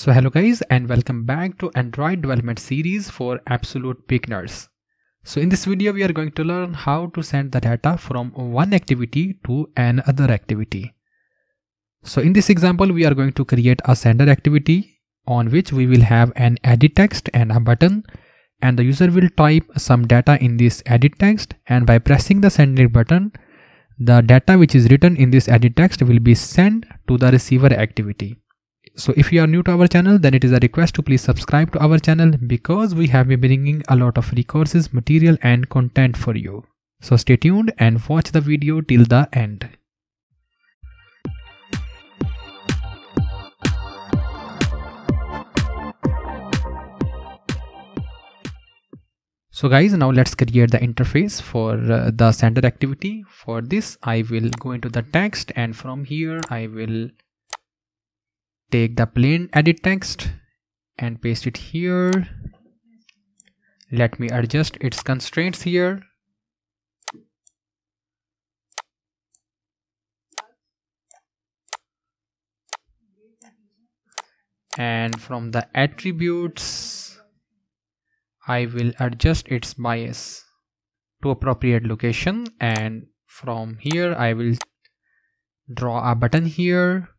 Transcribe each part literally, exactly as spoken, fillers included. So hello guys, and welcome back to Android development series for absolute beginners. So in this video we are going to learn how to send the data from one activity to another activity. So in this example we are going to create a sender activity on which we will have an edit text and a button, and the user will type some data in this edit text, and by pressing the send button, the data which is written in this edit text will be sent to the receiver activity. So if you are new to our channel, then it is a request to please subscribe to our channel, because we have been bringing a lot of resources, material and content for you. So stay tuned and watch the video till the end. So guys, now let's create the interface for uh, the sender activity. For this, I will go into the text, and from here I will take the plain edit text and paste it here. Let me adjust its constraints here. And from the attributes, I will adjust its bias to appropriate location. And from here, I will draw a button here.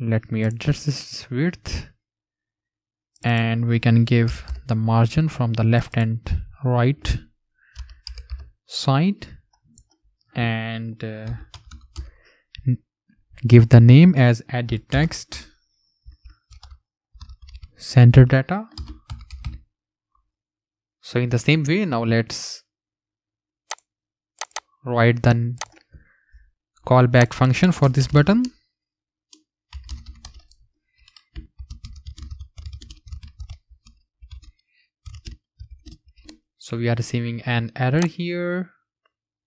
Let me adjust this width, and we can give the margin from the left and right side, and uh, give the name as edit text sender data. So in the same way, now let's write the callback function for this button. So we are receiving an error here.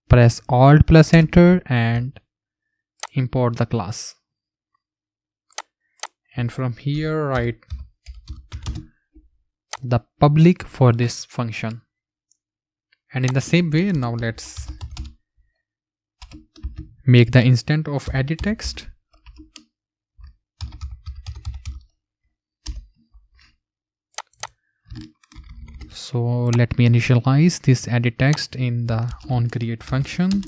Press Alt plus Enter and import the class. And from here, write the public for this function. And in the same way, now let's make the instance of edit text. So let me initialize this edit text in the onCreate function.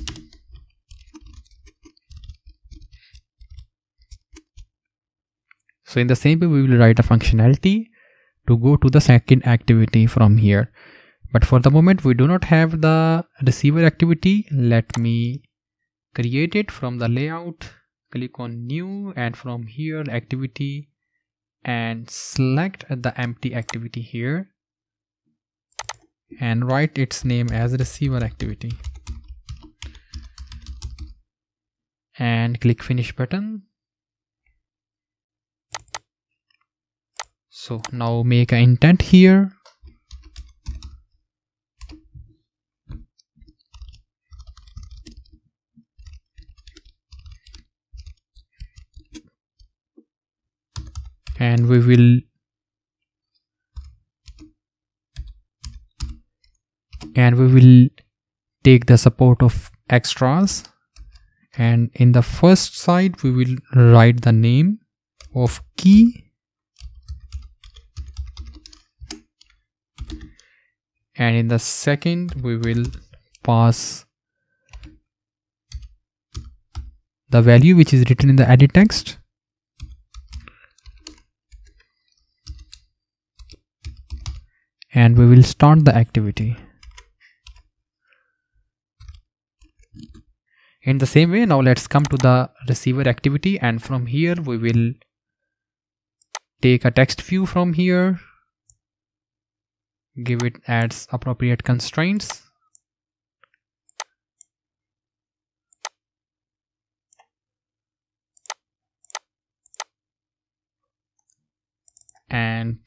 So in the same way, we will write a functionality to go to the second activity from here. But for the moment, we do not have the receiver activity. Let me create it from the layout. Click on new, and from here activity, and select the empty activity here. And write its name as receiver activity, and click finish button. So now make an intent here, and we will and we will take the support of extras, and in the first side we will write the name of key, and in the second we will pass the value which is written in the edit text. And we will start the activity. In the same way, now let's come to the receiver activity, and from here we will take a text view from here, give it as appropriate constraints, and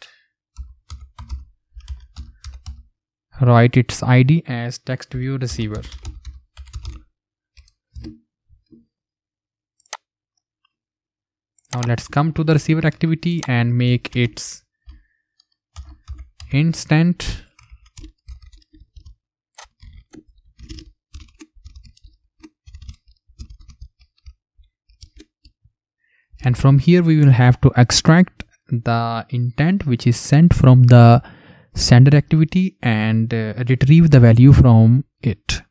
write its I D as text view receiver. Now let's come to the receiver activity and make its instant And from here we will have to extract the intent which is sent from the sender activity and uh, retrieve the value from it.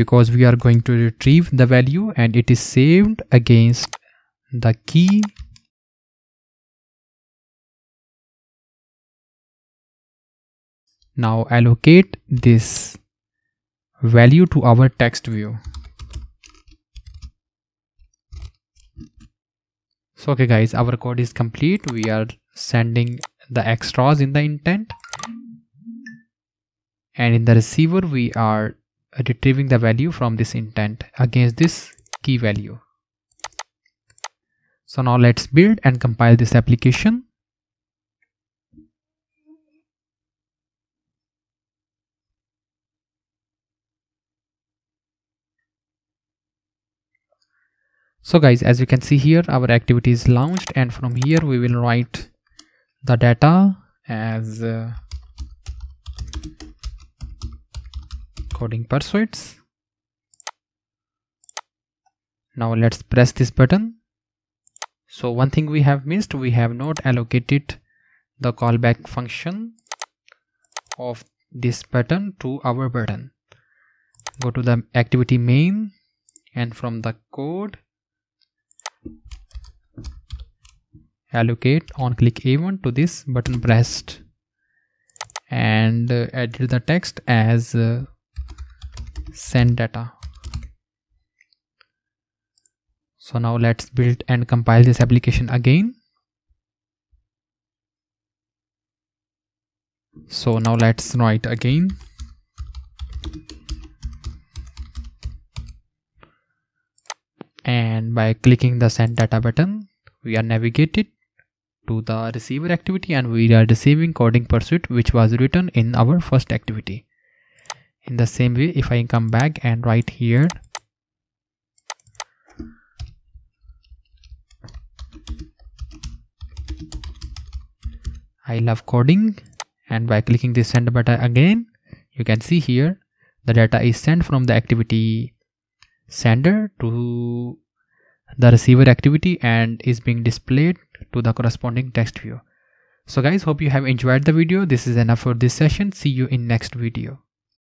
Because we are going to retrieve the value and it is saved against the key . Now allocate this value to our text view. So okay guys, our code is complete. We are sending the extras in the intent, and in the receiver we are retrieving the value from this intent against this key value. So now let's build and compile this application. So guys, as you can see here, our activity is launched, and from here we will write the data as uh, Coding Pursuits. Now let's press this button. So one thing we have missed, we have not allocated the callback function of this button to our button. Go to the activity main, and from the code allocate on click A one to this button pressed, and uh, edit the text as uh, send data. So now let's build and compile this application again. So now let's write again. And by clicking the send data button, we are navigated to the receiver activity, and we are receiving Coding Pursuit, which was written in our first activity. In the same way, if I come back and write here I love coding, and by clicking this send button again, you can see here the data is sent from the activity sender to the receiver activity and is being displayed to the corresponding text view. So guys, hope you have enjoyed the video. This is enough for this session. See you in next video.